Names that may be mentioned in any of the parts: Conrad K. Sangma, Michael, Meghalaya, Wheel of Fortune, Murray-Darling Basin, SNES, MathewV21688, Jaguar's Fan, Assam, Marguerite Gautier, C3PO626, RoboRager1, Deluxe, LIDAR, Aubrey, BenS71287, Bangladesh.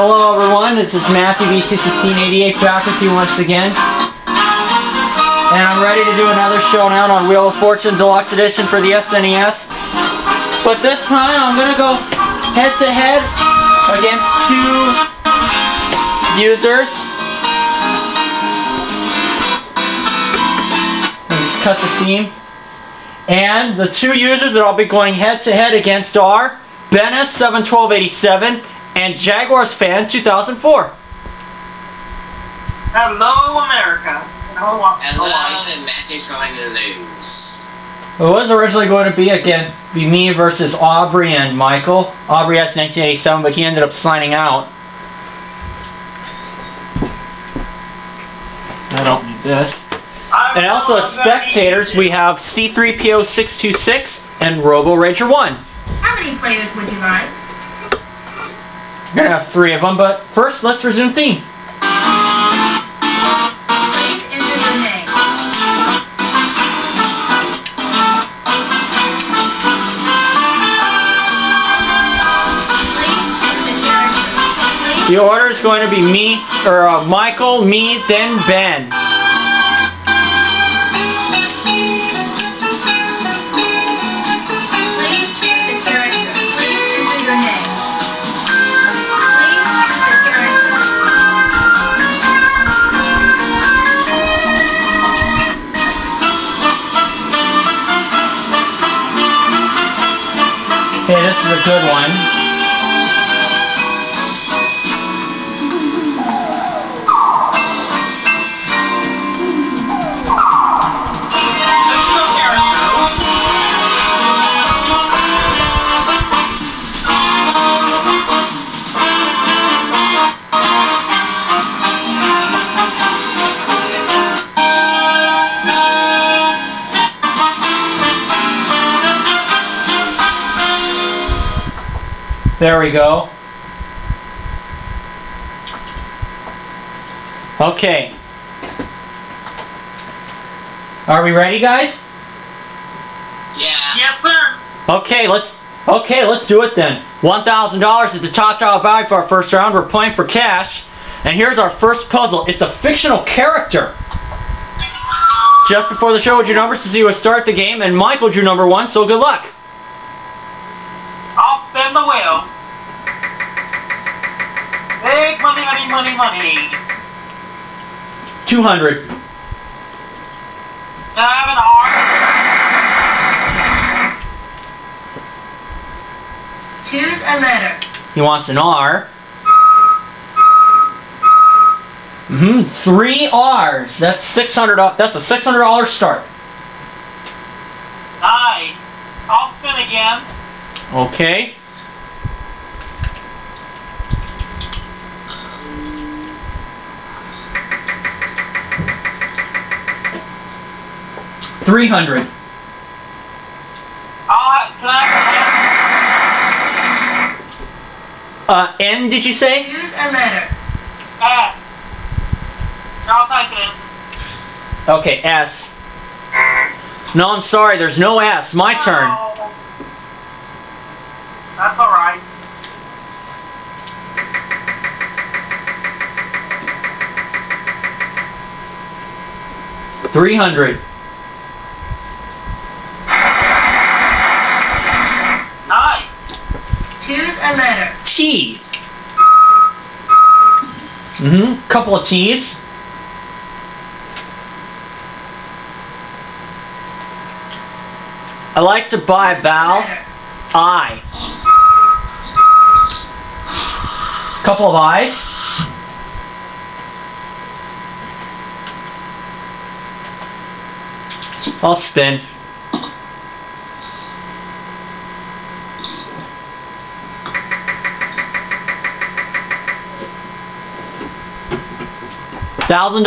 Hello everyone, this is MathewV21688 back with you once again. And I'm ready to do another showdown on Wheel of Fortune Deluxe Edition for the SNES. But this time I'm going to go head to head against two users. Cut the theme. And the two users that I'll be going head to head against are BenS71287 and Jaguar's Fan 2004. Hello, America. Hello, and Matt is going to lose. It was originally going to be me versus Aubrey and Michael. Aubrey has 1987, but he ended up signing out. I don't need this. And also as spectators, we have C3PO626 and RoboRager1. How many players would you like? We're going to have three of them, but first, let's resume theme. Please enter your name. Please enter the character. The order is going to be Michael, me, then Ben. Okay, this is a good one. There we go. Okay. Are we ready, guys? Yeah. Yep, sir. Okay, let's do it then. $1,000 is the top dollar value for our first round. We're playing for cash. And here's our first puzzle. It's a fictional character. Just before the show with your numbers to see who will start the game, and Michael drew number one, so good luck. I'll spend the wheel. Big money, money, money, money. 200. Can I have an R? Choose a letter. He wants an R. 3 R's. That's $600. That's a $600 start. Nice. I'll spin again. Okay. $300. N, did you say? Use a letter. S. I'll type it in. Okay, S. No, I'm sorry, there's no S. My turn. That's alright. $300. Nice. Choose a letter. T. Couple of T's. I like to buy a vowel. I. Couple of eyes. I'll spin. $1,000.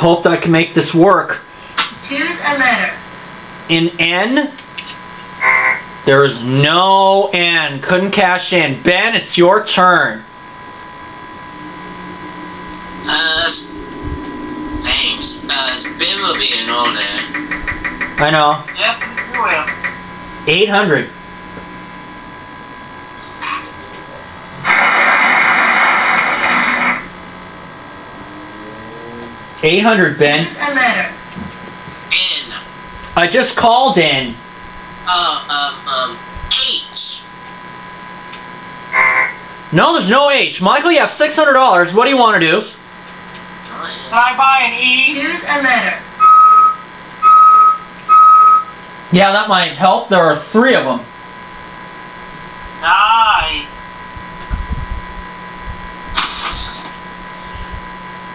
Hope that I can make this work. Choose a letter. In N. There is no N. Couldn't cash in. Ben, it's your turn. Thanks. Ben will be an old man. I know. Yep, you will. $800. 800, Ben. What's the matter? Ben. I just called in. H. No, there's no H. Michael, you have $600. What do you want to do? Can I buy an E? Here's a letter. Yeah, that might help. There are 3 of them. Nice.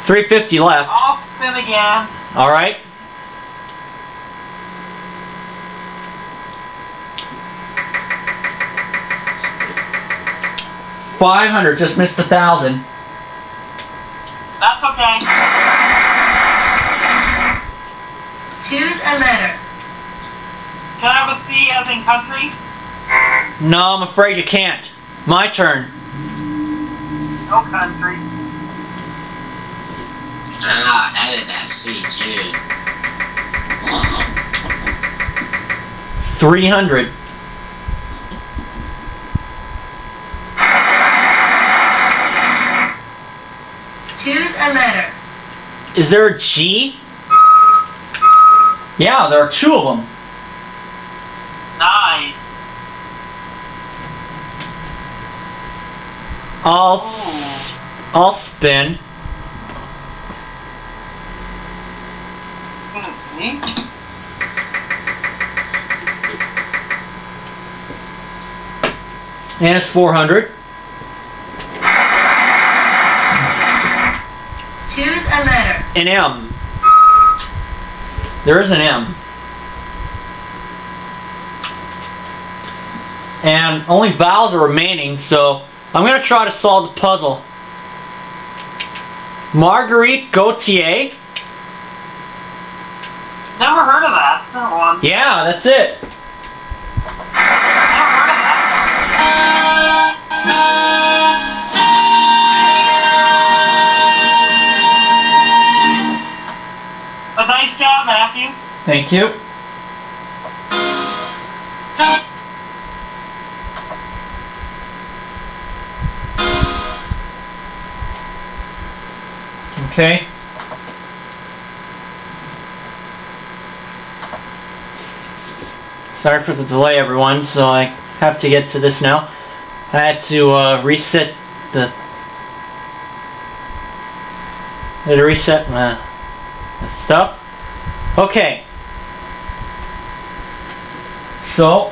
350 left. I'll spin again. All right. $500, just missed the 1,000. That's okay. Choose a letter. Can I have a C as in country? No, I'm afraid you can't. My turn. No country. Ah, edit that C too. 300. 2 letter. Is there a G? Yeah, there are 2 of them. 9. I'll spin. And it's 400. An M. There is an M. And only vowels are remaining, so I'm going to try to solve the puzzle. Marguerite Gautier? Never heard of that. That one. Yeah, that's it. Never heard of that. Nice job, Matthew. Thank you. Okay. Sorry for the delay, everyone, so I have to get to this now. I had to reset the... I had to reset my stuff. Okay, so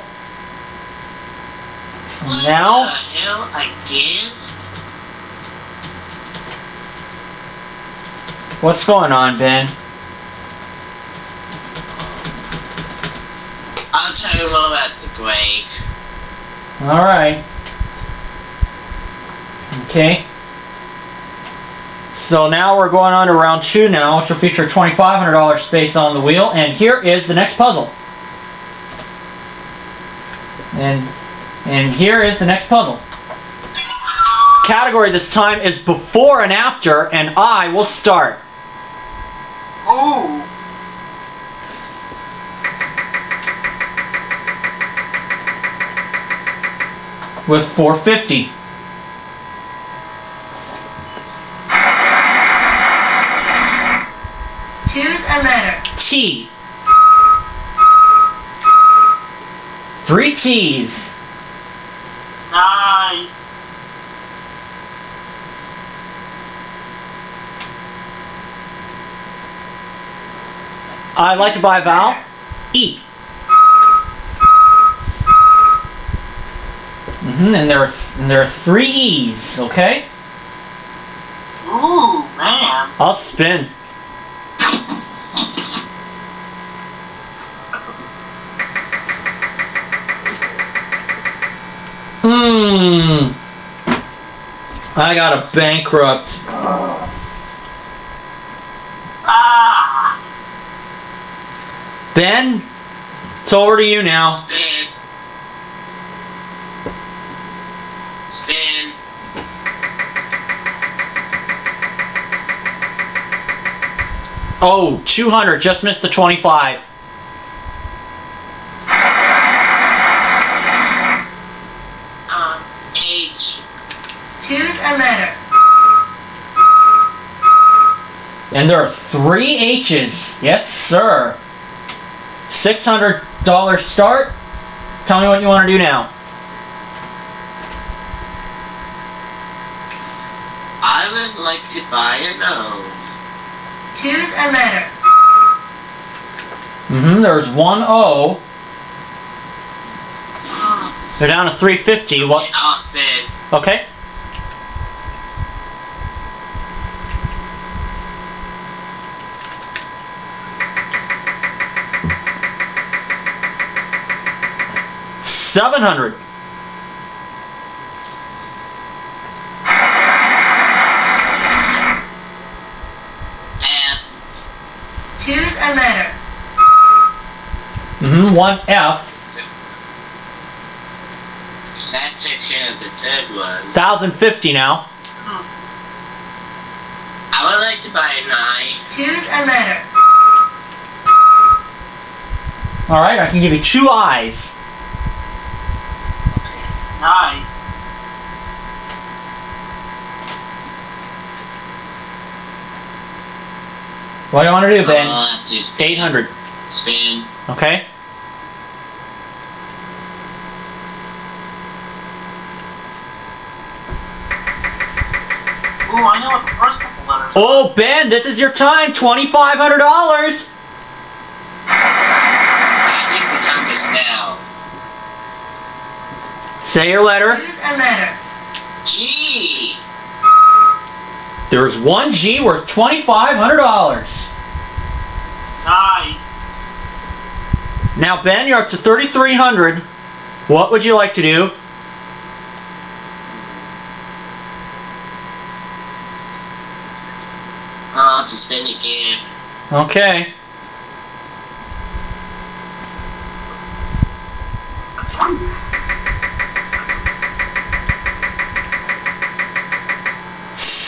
now what the hell again? What's going on, Ben? I'll tell you more about the break. All right. Okay. So now we're going on to round 2 now, which will feature $2,500 space on the wheel, and here is the next puzzle. And here is the next puzzle. Category this time is before and after, and I will start. Oh. With $450. 3 T's. 9. I'd like to buy a vowel. E. And there are 3 E's. Okay. Ooh, man. I'll spin. I got a bankrupt. Ah. Ben, it's over to you now. Spin. Spin. Oh, 200, just missed the 25. 8. Choose a letter. And there are 3 H's. Yes, sir. $600 start. Tell me what you want to do now. I would like to buy an O. Choose a letter. Mm-hmm, there's one O. They're down to 350. Okay, what? I'll spin. Okay. $700. F. Choose a letter. Mm-hmm, one F. That took care of the third one. $1,050 now. I would like to buy an I. Choose a letter. Alright, I can give you 2 I's. Nice. What do you want to do, Ben? I'll have to spin. 800. Spin. Okay. Ooh, I know what the first couple letters are. Oh, Ben, this is your time. $2,500. I think the time is now. Say your letter. Choose a letter. G. There's one G worth $2,500. Nice. Now, Ben, you're up to $3,300. What would you like to do? I'll have to spin again. Okay.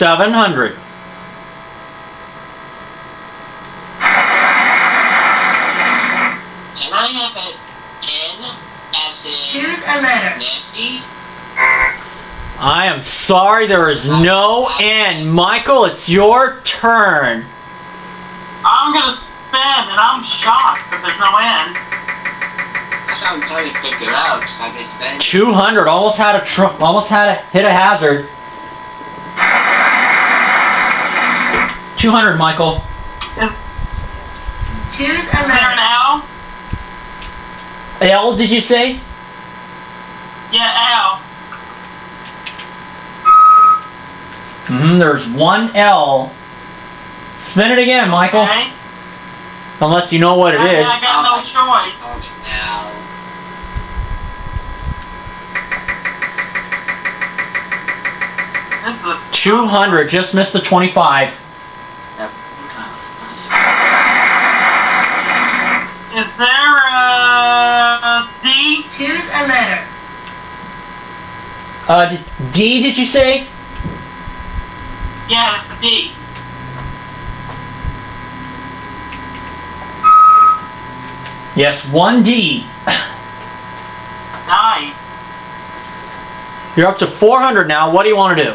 $700. Can I have an N as in... Choose a letter. Nancy? I am sorry, there is no N. Michael, it's your turn. I'm going to spin, and I'm shocked that there's no N. That's what I'm trying to figure out, because I can spin. $200, almost had a hit a hazard. $200, Michael. Choose a letter. L? L, did you say? Yeah, L. Mm-hmm, there's one L. Spin it again, Michael. Okay. Unless you know what it is. I got no choice. L. $200, just missed the 25. Is there a D? Choose a letter. D, did you say? Yeah, it's a D. Yes, one D. Nice. You're up to 400 now. What do you want to do?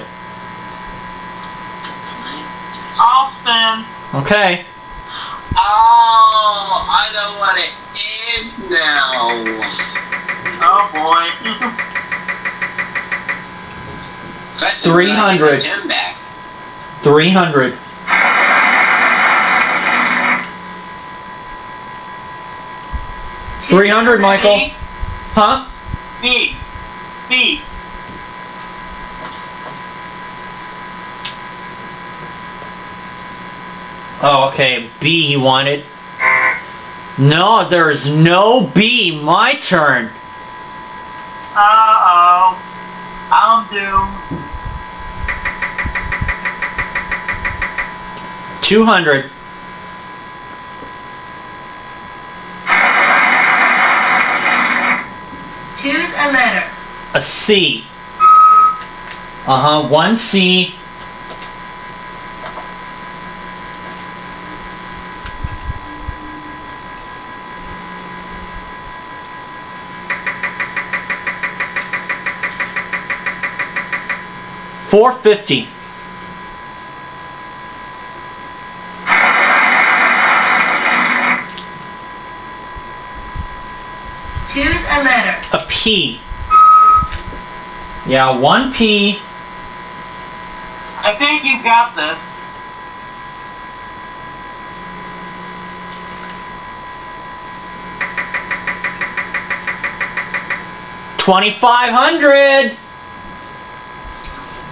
I'll spin. Okay. Oh, I know what it is now. Oh boy. 300. 300. $300, Michael. Huh? B. B. Oh, okay. B he wanted. No, there is no B. My turn. Uh-oh. I'm doomed. $200. Choose a letter. A C. Uh-huh. One C. $450. that matter? A P. Yeah, one P. I think you got this. $2,500!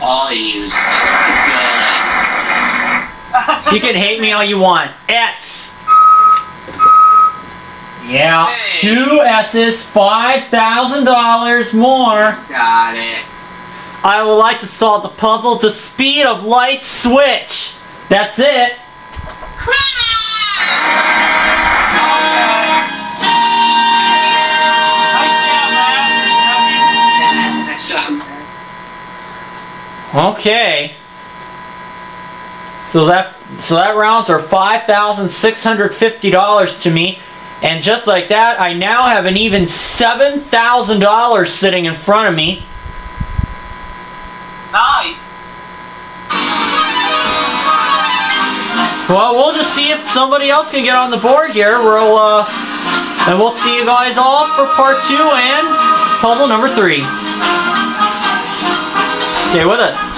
All you son of a gun. You can hate me all you want. S. Yeah. Hey. Two S's, $5,000 more. Got it. I would like to solve the puzzle the speed of light switch. That's it. Okay. So that rounds are $5,650 to me. And just like that, I now have an even $7,000 sitting in front of me. Nice. Well, we'll just see if somebody else can get on the board here. And we'll see you guys all for part 2 and puzzle number 3. Stay with us.